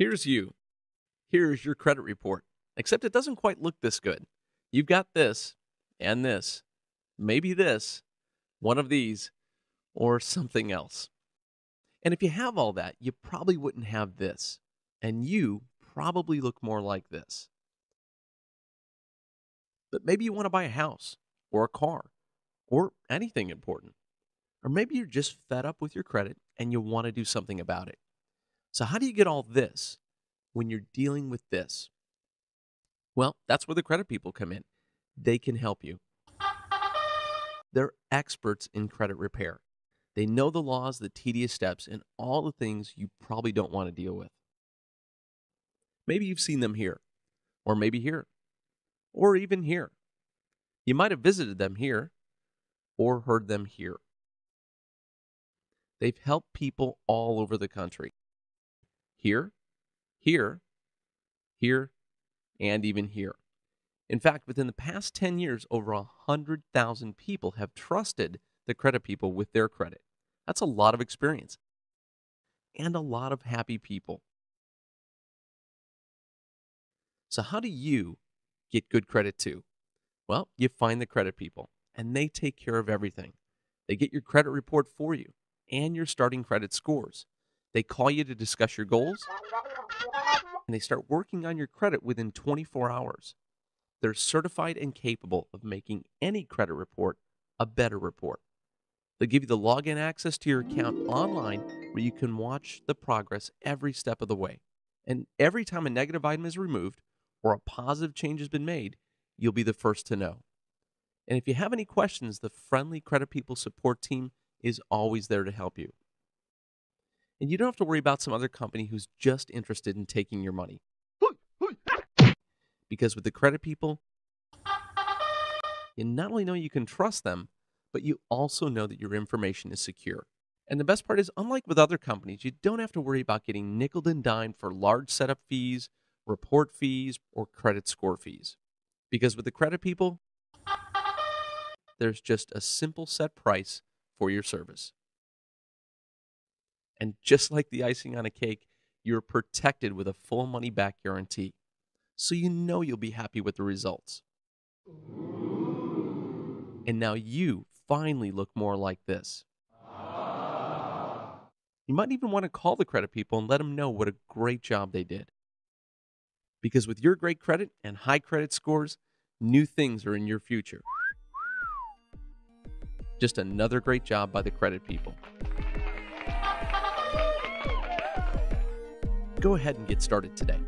Here's you. Here's your credit report, except it doesn't quite look this good. You've got this and this, maybe this, one of these, or something else. And if you have all that, you probably wouldn't have this, and you probably look more like this. But maybe you want to buy a house or a car or anything important. Or maybe you're just fed up with your credit and you want to do something about it. So how do you get all this when you're dealing with this? Well, that's where the credit people come in. They can help you. They're experts in credit repair. They know the laws, the tedious steps, and all the things you probably don't want to deal with. Maybe you've seen them here, or maybe here, or even here. You might have visited them here, or heard them here. They've helped people all over the country. Here, here, here, and even here. In fact, within the past 10 years, over 100,000 people have trusted the credit people with their credit. That's a lot of experience and a lot of happy people. So how do you get good credit too? Well, you find the credit people, and they take care of everything. They get your credit report for you and your starting credit scores. They call you to discuss your goals, and they start working on your credit within 24 hours. They're certified and capable of making any credit report a better report. They give you the login access to your account online where you can watch the progress every step of the way. And every time a negative item is removed, or a positive change has been made, you'll be the first to know. And if you have any questions, the friendly Credit People support team is always there to help you. And you don't have to worry about some other company who's just interested in taking your money. Because with the Credit People, you not only know you can trust them, but you also know that your information is secure. And the best part is, unlike with other companies, you don't have to worry about getting nickeled and dimed for large setup fees, report fees, or credit score fees. Because with the Credit People, there's just a simple set price for your service. And just like the icing on a cake, you're protected with a full money back guarantee. So you know you'll be happy with the results. And now you finally look more like this. You might even want to call the Credit People and let them know what a great job they did. Because with your great credit and high credit scores, new things are in your future. Just another great job by the Credit People. Go ahead and get started today.